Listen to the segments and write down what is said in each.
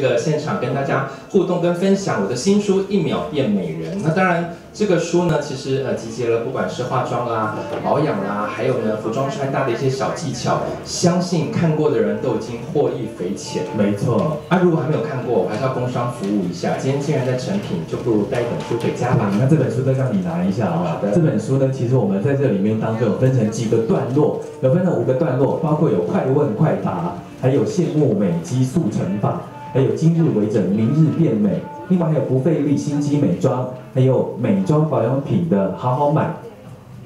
这个现场跟大家互动跟分享我的新书《一秒变美人》。那当然，这个书呢，其实集结了不管是化妆啦、保养啦，还有呢服装穿搭的一些小技巧，相信看过的人都已经获益匪浅。没错，啊，如果还没有看过，我还是要工商服务一下。今天既然在成品，就不如带一本书给家吧。那这本书再让你拿一下啊。这本书呢，其实我们在这里面当中有分成几个段落，有分成5个段落，包括有快问快答。 还有羡慕美肌速成法，还有今日微整，明日变美，另外还有不费力心机美妆，还有美妆保养品的好好买。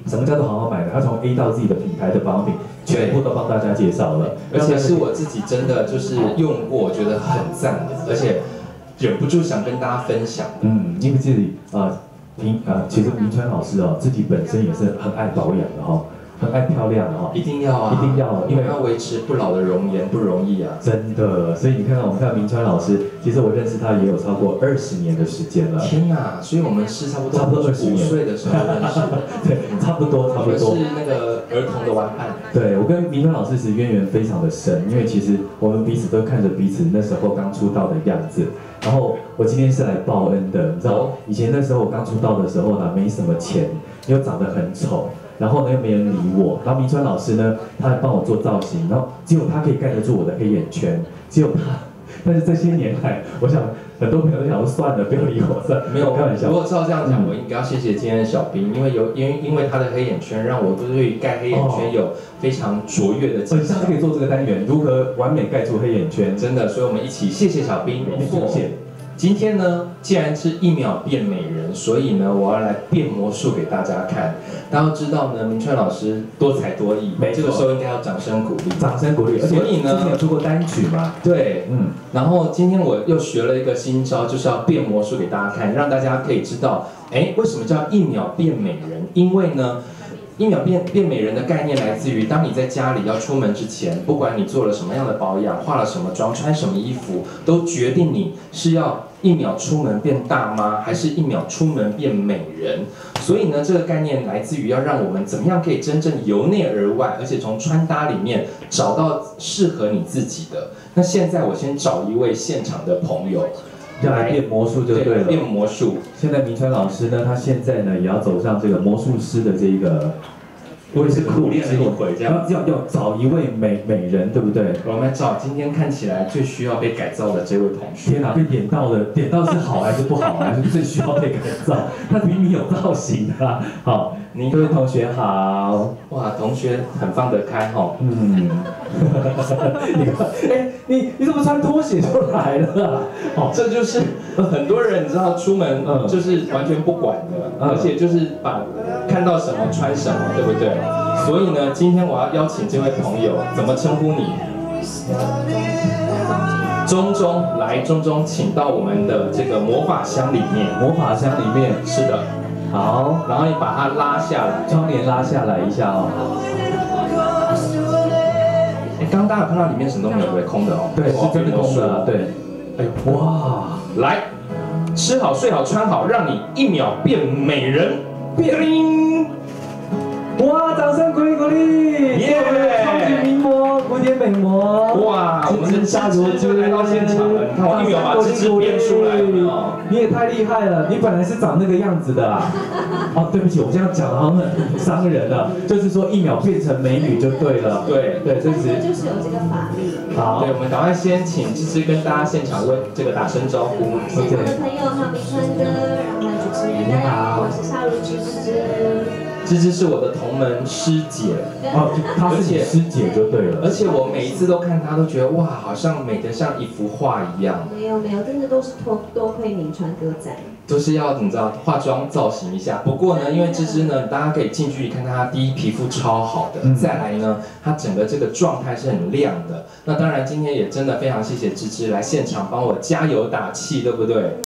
什么叫做好好买呢？它从 A 到 Z 的品牌的保养品，全部都帮大家介绍了，而且是我自己真的就是用过，我觉得很赞的，而且忍不住想跟大家分享。嗯，因为自己其实明川老师哦，自己本身也是很爱保养的哦。 很爱漂亮的哈、哦，一定要啊，一定要，因为要维持不老的容颜不容易啊，真的。所以你看到我们看明川老师，其实我认识他也有超过20年的时间了。天哪！所以我们是差不多25岁的时候认识的，对，差不多。我们是那个儿童的玩伴。对，我跟明川老师其实渊源非常的深，因为其实我们彼此都看着彼此那时候刚出道的样子。 然后我今天是来报恩的，你知道，以前那时候我刚出道的时候呢，没什么钱，又长得很丑，然后呢又没人理我，然后明川老师呢，他还帮我做造型，然后只有他可以盖得住我的黑眼圈，只有他。但是这些年来，我想很多朋友都想说算了，不要理我，算了，没有开玩笑。如果照这样讲，我应该要谢谢今天的小兵，因为他的黑眼圈让我对于盖黑眼圈有非常卓越的技巧。我下次可以做这个单元，如何完美盖住黑眼圈？真的，所以我们一起谢谢小兵，谢谢。今天呢，既然是1秒变美人，所以呢，我要来变魔术给大家看。大家要知道呢，明川老师多才多艺，这个时候应该要掌声鼓励，掌声鼓励。所以呢，之前有出过单曲嘛？对，嗯。然后今天我又学了一个新招，就是要变魔术给大家看，让大家可以知道，哎，为什么叫1秒变美人？因为呢。 1秒变美人的概念来自于，当你在家里要出门之前，不管你做了什么样的保养，化了什么妆，穿什么衣服，都决定你是要1秒出门变大妈，还是1秒出门变美人。所以呢，这个概念来自于要让我们怎么样可以真正由内而外，而且从穿搭里面找到适合你自己的。那现在我先找一位现场的朋友。 要来变魔术就对了。变魔术。现在明川老师呢，他现在呢也要走上这个魔术师的这一个，我也是苦练了一回，这样要找一位美人，对不对？我们找今天看起来最需要被改造的这位同学。天哪，被点到了，点到是好还是不好还是最需要被改造？他明明有造型啊。好，您各位同学好。哇，同学很放得开哦。嗯。你看，哎。 你怎么穿拖鞋就来了？哦，这就是很多人你知道出门就是完全不管的，而且就是把看到什么穿什么，对不对？所以呢，今天我要邀请这位朋友，怎么称呼你？钟钟，来，钟钟，请到我们的这个魔法箱里面。魔法箱里面，是的，好，然后你把它拉下来，窗帘拉下来一下哦。 刚大家有看到里面什么都没有，对，空的哦。对，是真的空的。对，哎呦，哇！来，吃好、睡好、穿好，让你1秒变美人。变灵！哇，掌声鼓励鼓励！耶！超级名模，古典美魔。哇，我们的家族就来到现场了。你看我1秒把芝芝变出来了。你也太厉害了，你本来是长那个样子的啊。哦，对不起，我这样讲好像很伤人了，就是说1秒变成美女就对了。对对，这是就是有这个法力。好，对，我们赶快先请芝芝跟大家现场问这个打声招呼。现场的朋友好，明川哥，然后主持人大家好，我是夏如芝芝。 芝芝是我的同门师姐，哦，她是你师姐就对了。而且我每一次都看她，都觉得哇，好像美得像一幅画一样。没有没有，真的都是多亏明川哥在。就是要你知道化妆造型一下。不过呢，因为芝芝呢，大家可以近距离看她，第一皮肤超好的，再来呢，她整个这个状态是很亮的。那当然，今天也真的非常谢谢芝芝来现场帮我加油打气，对不对？